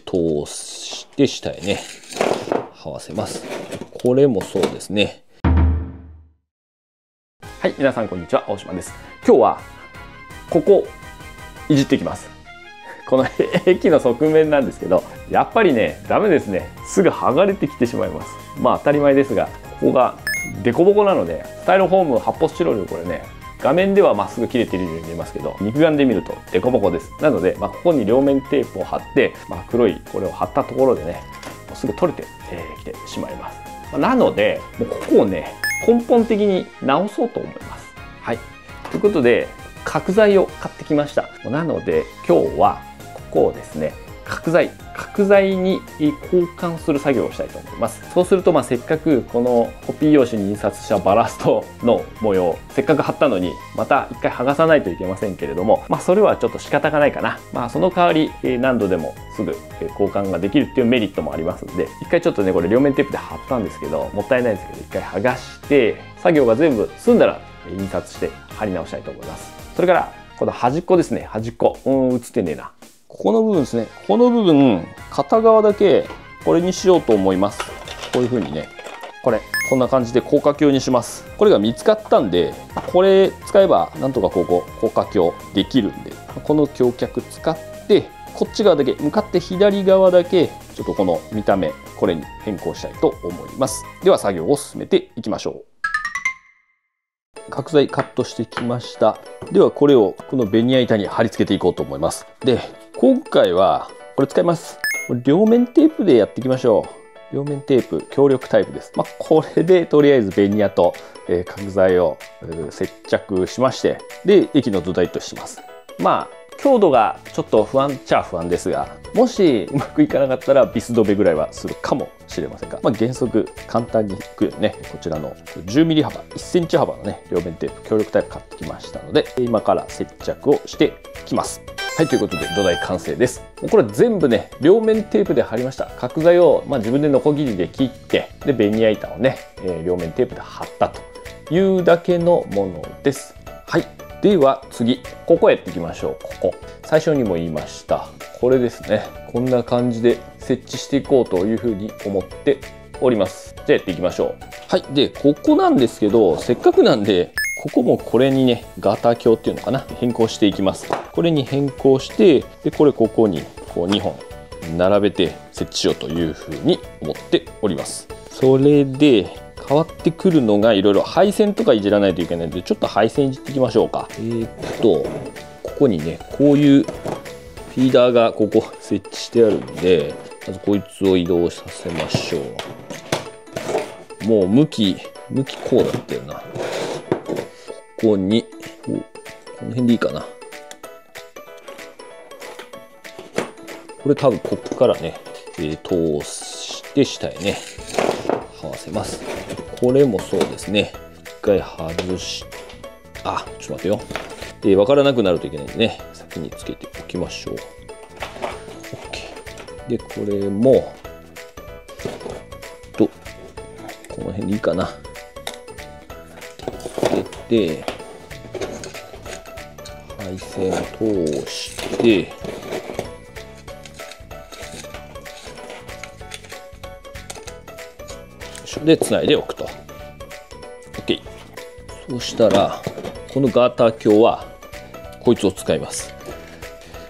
通して下へね、はわせます。これもそうですね。はい、皆さんこんにちは、青島です。今日は、ここ、いじっていきます。この駅の側面なんですけど、やっぱりね、ダメですね。すぐ剥がれてきてしまいます。まあ当たり前ですが、ここがデコボコなので、スタイロフォーム発泡スチロール、これね、画面ではまっすぐ切れているように見えますけど、肉眼で見るとデコボコです。なので、まあ、ここに両面テープを貼って、まあ、黒いこれを貼ったところでね、もうすぐ取れてきてしまいます。まあ、なので、もうここをね、根本的に直そうと思います。はい。ということで、角材を買ってきました。なので、今日はここをですね、角材に交換する作業をしたいと思います。そうすると、まあ、せっかくこのコピー用紙に印刷したバラストの模様、せっかく貼ったのにまた一回剥がさないといけませんけれども、まあ、それはちょっと仕方がないかな。まあ、その代わり何度でもすぐ交換ができるっていうメリットもありますので、一回ちょっとね、これ両面テープで貼ったんですけど、もったいないですけど、一回剥がして作業が全部済んだら印刷して貼り直したいと思います。それからこの端っこですね、端っこ、映ってねえな。ここの部分ですね。この部分、片側だけこれにしようと思います。こういう風にね、これ、こんな感じで高架橋にします。これが見つかったんで、これ使えばなんとかここ、高架橋できるんで、この橋脚使って、こっち側だけ、向かって左側だけ、ちょっとこの見た目、これに変更したいと思います。では作業を進めていきましょう。角材カットしてきました。ではこれをこのベニヤ板に貼り付けていこうと思います。で、今回はこれ使います。両面テープでやっていきましょう。両面テープ、強力タイプです。まあ、これでとりあえずベニヤと角材を接着しまして、で、液の土台とします。まあ、強度がちょっと不安っちゃ不安ですが、もしうまくいかなかったらビスドベぐらいはするかもしれませんが、まあ、原則簡単にいくようにね、こちらの 10mm 幅、1cm 幅のね、両面テープ、強力タイプ買ってきましたので、今から接着をしていきます。はい、ということで土台完成です。これ全部ね、両面テープで貼りました。角材を、まあ、自分でノコギリで切って、で、ベニヤ板をね、両面テープで貼ったというだけのものです。はい。では次、ここやっていきましょう。ここ。最初にも言いました。これですね。こんな感じで設置していこうというふうに思っております。じゃあやっていきましょう。はい。で、ここなんですけど、せっかくなんで、ここもこれにね、ガタ橋っていうのかな、変更していきます。これに変更して、で、これここにこう2本並べて設置しようというふうに思っております。それで、変わってくるのがいろいろ配線とかいじらないといけないので、ちょっと配線いじっていきましょうか。ここにね、こういうフィーダーがここ設置してあるんで、まずこいつを移動させましょう。もう向きこうだったよな。ここに、この辺でいいかな。これ多分ここからね、通して下へね、はわせます。これもそうですね。一回外し、あ、ちょっと待てよ。わからなくなるといけないんでね、先につけておきましょう。OK。で、これも、この辺でいいかな。で、配線を通して、で、つないでおくと。OK。そうしたら、このガーター橋は、こいつを使います。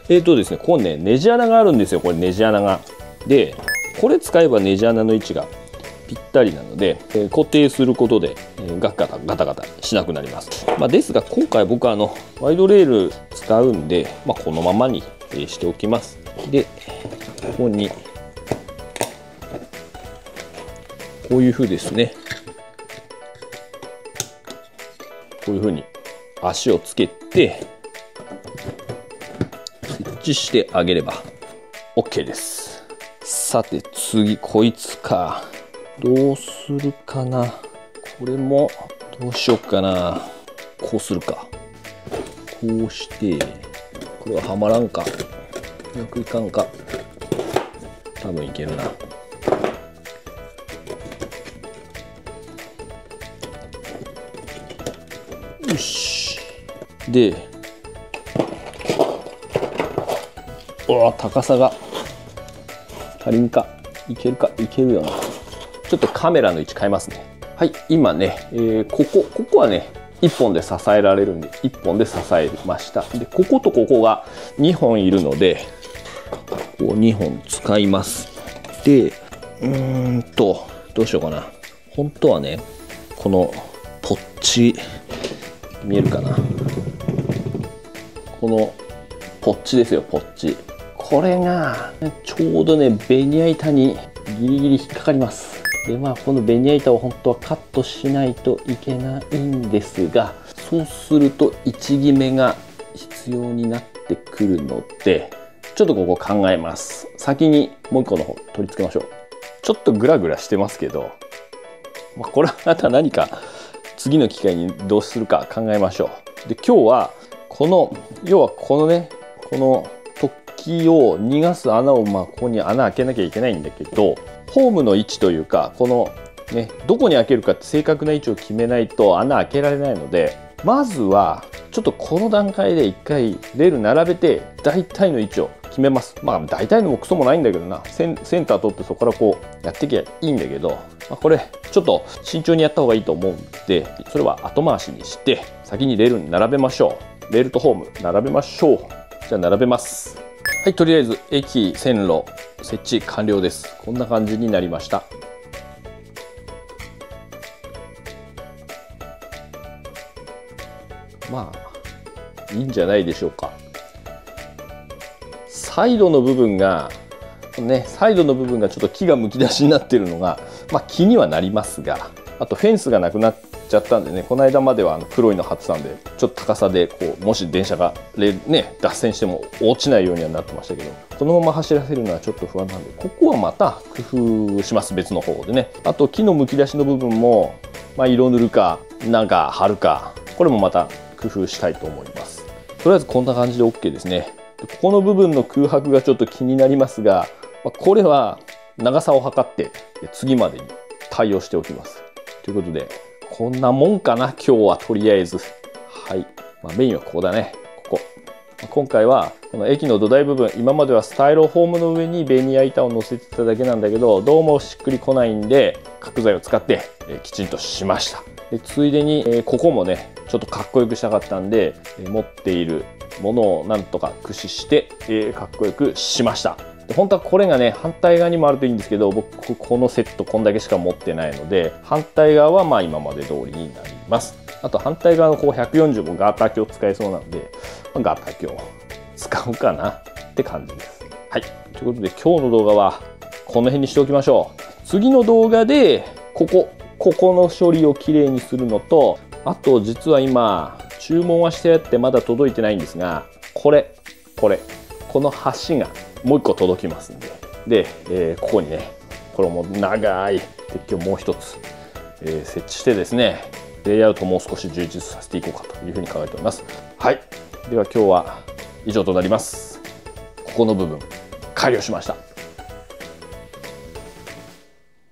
ですね、ここね、ネジ穴があるんですよ、これネジ穴が。で、これ使えばネジ穴の位置がぴったりなので、固定することでガタガタしなくなります。まあ、ですが今回僕はワイドレール使うんで、まあ、このままにしておきます。で、ここにこういう風ですね。こういう風に足をつけて設置してあげれば OK です。さて次こいつか。どうするかな。これもどうしようかな。こうするか。こうして、これははまらんか。うまくいかんか。多分いけるな。よし。で、うわ、高さが足りんか、いけるか、いけるよな。ちょっとカメラの位置変えますね。はい、今ね、ここはね、1本で支えられるんで、1本で支えました。で、こことここが2本いるので、こう2本使います。で、どうしようかな。本当はね、このポッチ、見えるかな。このポッチですよ、ポッチ。これが、ちょうどね、ベニヤ板にギリギリ引っかかります。で、まあ、このベニヤ板を本当はカットしないといけないんですが、そうすると1決めが必要になってくるので、ちょっとここ考えます。先にもう一個の方取り付けましょう。ちょっとグラグラしてますけど、まあ、これはまた何か次の機会にどうするか考えましょう。で、今日はこの、要はこのね、この突起を逃がす穴を、まあ、ここに穴開けなきゃいけないんだけど、ホームの位置というか、このね、どこに開けるかって正確な位置を決めないと穴開けられないので、まずはちょっとこの段階で一回レール並べて大体の位置を決めます。まあ大体のもクソもないんだけどな、センター取ってそこからこうやっていけばいいんだけど、まあ、これちょっと慎重にやった方がいいと思うんで、それは後回しにして先にレールに並べましょう。レールとホーム並べましょう。じゃあ並べます。はい、とりあえず駅線路設置完了です。こんな感じになりました。まあいいんじゃないでしょうか。サイドの部分がちょっと木がむき出しになっているのが、まあ、気にはなりますが、あとフェンスがなくなっちゃったんでね、この間までは黒いの張ってたんで、ちょっと高さでこうもし電車がね、脱線しても落ちないようにはなってましたけど、このまま走らせるのはちょっと不安なんで、ここはまた工夫します、別の方でね。あと木のむき出しの部分も、まあ、色塗るかなんか貼るか、これもまた工夫したいと思います。とりあえずこんな感じで OK ですね。ここの部分の空白がちょっと気になりますが、これは長さを測って次までに対応しておきます。ということで、こんなもんかな、今日はとりあえず。はい。まあ、メインはここだね。ここ。今回は、この駅の土台部分、今まではスタイロフォームの上にベニヤ板を乗せてただけなんだけど、どうもしっくりこないんで、角材を使ってきちんとしました。で、ついでに、ここもね、ちょっとかっこよくしたかったんで、持っているものをなんとか駆使して、かっこよくしました。で、本当はこれがね、反対側にもあるといいんですけど、僕このセットこんだけしか持ってないので、反対側はまあ今まで通りになります。あと反対側のこう140もガーター鏡使えそうなんで、まあ、ガーター鏡使うかなって感じです。はい。ということで今日の動画はこの辺にしておきましょう。次の動画でここの処理をきれいにするのと、あと実は今、注文はしてあってまだ届いてないんですが、この橋がもう一個届きますんで、ここにね、これも長い鉄橋をもう一つ、設置してですね、レイアウトをもう少し充実させていこうかというふうに考えております。はい。では今日は以上となります。ここの部分改良しました。